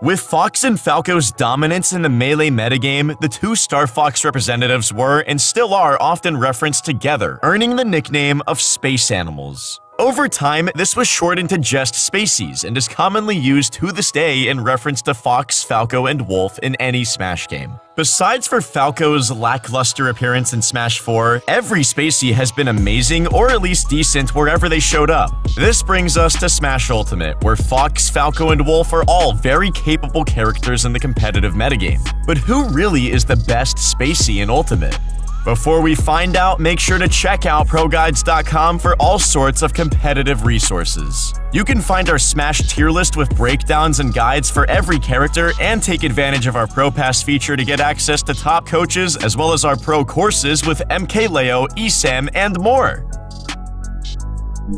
With Fox and Falco's dominance in the Melee metagame, the two Star Fox representatives were and still are often referenced together, earning the nickname of space animals. Over time, this was shortened to just Spaceys and is commonly used to this day in reference to Fox, Falco, and Wolf in any Smash game. Besides for Falco's lackluster appearance in Smash 4, every Spacey has been amazing or at least decent wherever they showed up. This brings us to Smash Ultimate, where Fox, Falco, and Wolf are all very capable characters in the competitive metagame. But who really is the best Spacey in Ultimate? Before we find out, make sure to check out ProGuides.com for all sorts of competitive resources. You can find our Smash tier list with breakdowns and guides for every character and take advantage of our Pro Pass feature to get access to top coaches as well as our pro courses with MKLeo, ESAM, and more.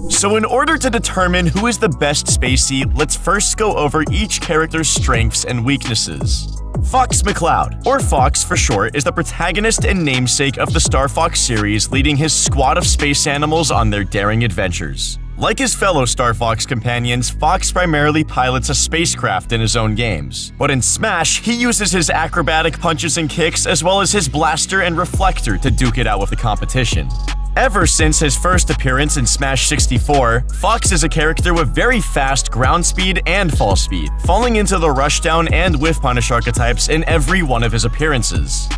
So in order to determine who is the best Spacey, let's first go over each character's strengths and weaknesses. Fox McCloud, or Fox for short, is the protagonist and namesake of the Star Fox series, leading his squad of space animals on their daring adventures. Like his fellow Star Fox companions, Fox primarily pilots a spacecraft in his own games. But in Smash, he uses his acrobatic punches and kicks as well as his blaster and reflector to duke it out with the competition. Ever since his first appearance in Smash 64, Fox is a character with very fast ground speed and fall speed, falling into the rushdown and whiff punish archetypes in every one of his appearances.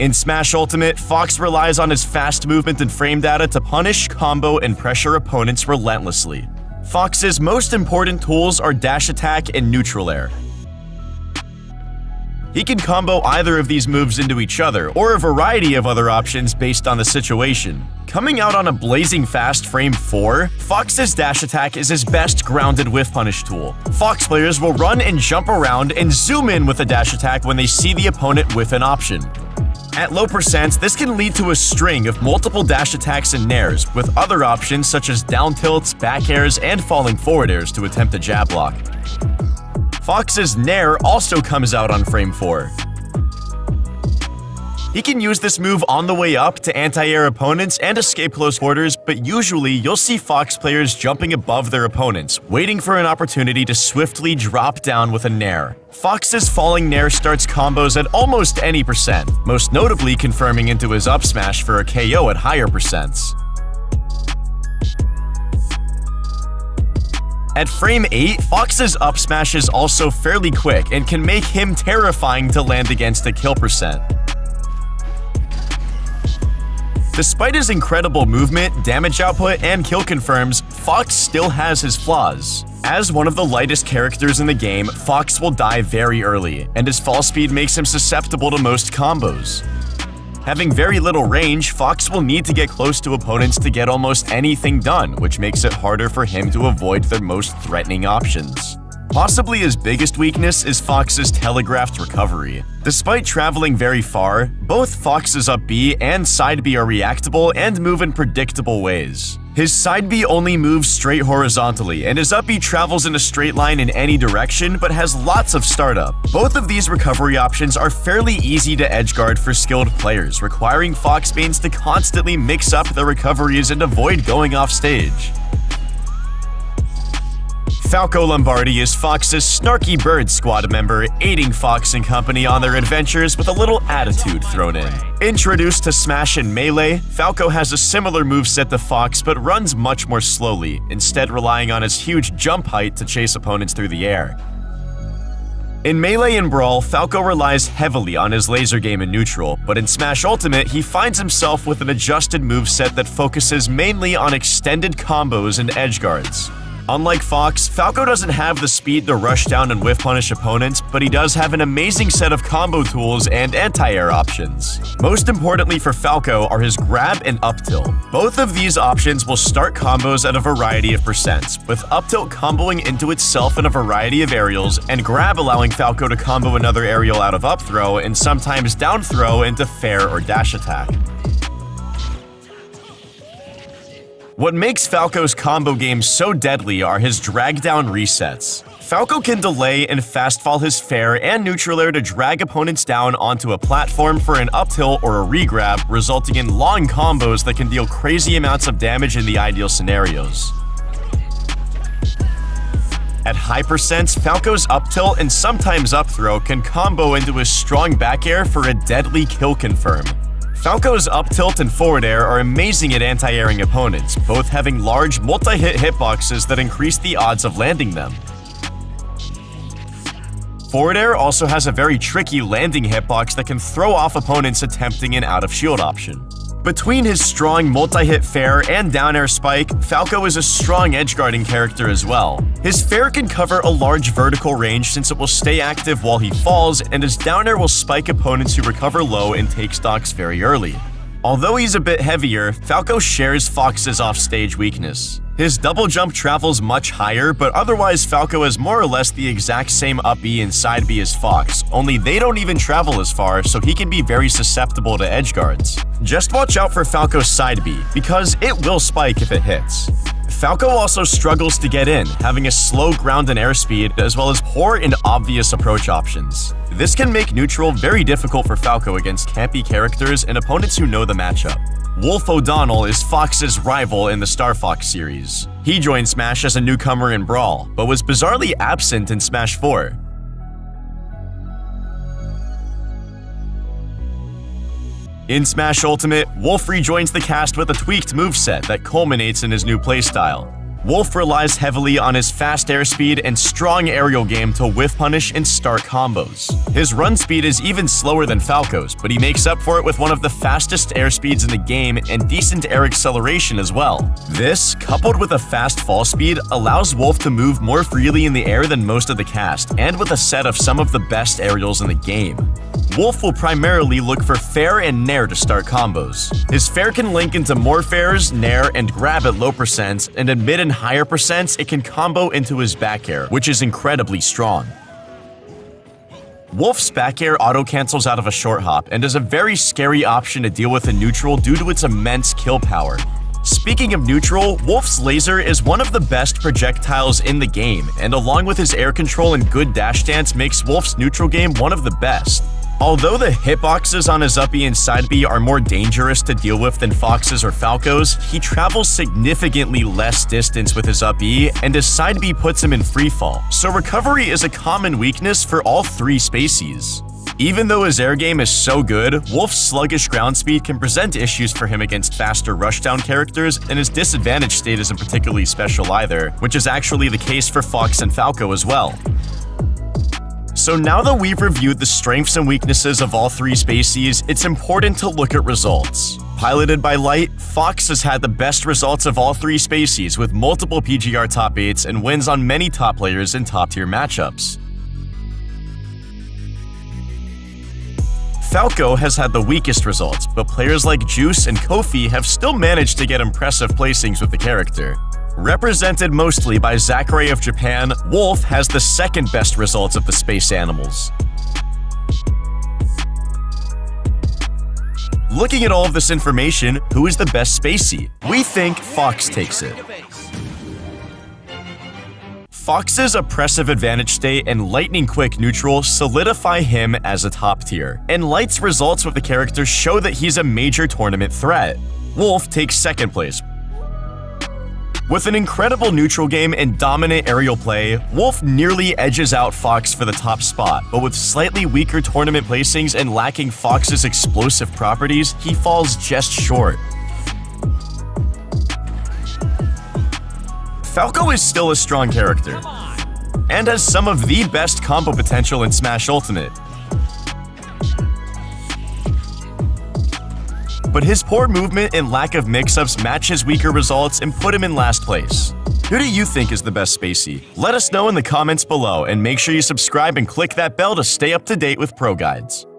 In Smash Ultimate, Fox relies on his fast movement and frame data to punish, combo, and pressure opponents relentlessly. Fox's most important tools are dash attack and neutral air. He can combo either of these moves into each other, or a variety of other options based on the situation. Coming out on a blazing fast frame 4, Fox's dash attack is his best grounded whiff punish tool. Fox players will run and jump around and zoom in with a dash attack when they see the opponent with an option. At low percents, this can lead to a string of multiple dash attacks and nairs, with other options such as down tilts, back airs, and falling forward airs to attempt a jab block. Fox's nair also comes out on frame 4. He can use this move on the way up to anti-air opponents and escape close quarters, but usually you'll see Fox players jumping above their opponents, waiting for an opportunity to swiftly drop down with a nair. Fox's falling nair starts combos at almost any percent, most notably confirming into his up smash for a KO at higher percents. At frame 8, Fox's up smash is also fairly quick and can make him terrifying to land against a kill percent. Despite his incredible movement, damage output, and kill confirms, Fox still has his flaws. As one of the lightest characters in the game, Fox will die very early, and his fall speed makes him susceptible to most combos. Having very little range, Fox will need to get close to opponents to get almost anything done, which makes it harder for him to avoid their most threatening options. Possibly his biggest weakness is Fox's telegraphed recovery. Despite traveling very far, both Fox's up B and side B are reactable and move in predictable ways. His side B only moves straight horizontally, and his up B travels in a straight line in any direction but has lots of startup. Both of these recovery options are fairly easy to edgeguard for skilled players, requiring Foxbanes to constantly mix up their recoveries and avoid going off stage. Falco Lombardi is Fox's snarky bird squad member, aiding Fox and company on their adventures with a little attitude thrown in. Introduced to Smash and Melee, Falco has a similar moveset to Fox but runs much more slowly, instead relying on his huge jump height to chase opponents through the air. In Melee and Brawl, Falco relies heavily on his laser game in neutral, but in Smash Ultimate, he finds himself with an adjusted moveset that focuses mainly on extended combos and edgeguards. Unlike Fox, Falco doesn't have the speed to rush down and whiff punish opponents, but he does have an amazing set of combo tools and anti-air options. Most importantly for Falco are his grab and up tilt. Both of these options will start combos at a variety of percents, with up tilt comboing into itself in a variety of aerials, and grab allowing Falco to combo another aerial out of up throw and sometimes down throw into fair or dash attack. What makes Falco's combo game so deadly are his drag down resets. Falco can delay and fastfall his fair and neutral air to drag opponents down onto a platform for an up tilt or a re-grab, resulting in long combos that can deal crazy amounts of damage in the ideal scenarios. At high percents, Falco's up tilt and sometimes up throw can combo into his strong back air for a deadly kill confirm. Falco's up tilt and forward air are amazing at anti-airing opponents, both having large multi-hit hitboxes that increase the odds of landing them. Forward air also has a very tricky landing hitbox that can throw off opponents attempting an out-of-shield option. Between his strong multi-hit fair and down air spike, Falco is a strong edgeguarding character as well. His fair can cover a large vertical range since it will stay active while he falls, and his down air will spike opponents who recover low and take stocks very early. Although he's a bit heavier, Falco shares Fox's offstage weakness. His double jump travels much higher, but otherwise Falco has more or less the exact same up B and side B as Fox, only they don't even travel as far, so he can be very susceptible to edgeguards. Just watch out for Falco's side B, because it will spike if it hits. Falco also struggles to get in, having a slow ground and air speed, as well as poor and obvious approach options. This can make neutral very difficult for Falco against campy characters and opponents who know the matchup. Wolf O'Donnell is Fox's rival in the Star Fox series. He joined Smash as a newcomer in Brawl, but was bizarrely absent in Smash 4. In Smash Ultimate, Wolf rejoins the cast with a tweaked moveset that culminates in his new playstyle. Wolf relies heavily on his fast airspeed and strong aerial game to whiff punish and start combos. His run speed is even slower than Falco's, but he makes up for it with one of the fastest airspeeds in the game and decent air acceleration as well. This, coupled with a fast fall speed, allows Wolf to move more freely in the air than most of the cast, and with a set of some of the best aerials in the game. Wolf will primarily look for fair and nair to start combos. His fair can link into more fairs, nair, and grab at low percents, and at mid and higher percents it can combo into his back air, which is incredibly strong. Wolf's back air auto-cancels out of a short hop and is a very scary option to deal with in neutral due to its immense kill power. Speaking of neutral, Wolf's laser is one of the best projectiles in the game, and along with his air control and good dash dance makes Wolf's neutral game one of the best. Although the hitboxes on his up B and side B are more dangerous to deal with than Fox's or Falco's, he travels significantly less distance with his up B, and his side B puts him in freefall, so recovery is a common weakness for all three species. Even though his air game is so good, Wolf's sluggish ground speed can present issues for him against faster rushdown characters, and his disadvantage state isn't particularly special either, which is actually the case for Fox and Falco as well. So now that we've reviewed the strengths and weaknesses of all three species, it's important to look at results. Piloted by Light, Fox has had the best results of all three species with multiple PGR top 8s and wins on many top players in top-tier matchups. Falco has had the weakest results, but players like Juice and Kofi have still managed to get impressive placings with the character. Represented mostly by Zachary of Japan, Wolf has the second best results of the space animals. Looking at all of this information, who is the best spacey? We think Fox takes it. Fox's oppressive advantage state and lightning-quick neutral solidify him as a top tier, and Light's results with the character show that he's a major tournament threat. Wolf takes second place. With an incredible neutral game and dominant aerial play, Wolf nearly edges out Fox for the top spot, but with slightly weaker tournament placings and lacking Fox's explosive properties, he falls just short. Falco is still a strong character, and has some of the best combo potential in Smash Ultimate. But his poor movement and lack of mix-ups match his weaker results and put him in last place. Who do you think is the best spacey? Let us know in the comments below, and make sure you subscribe and click that bell to stay up to date with ProGuides.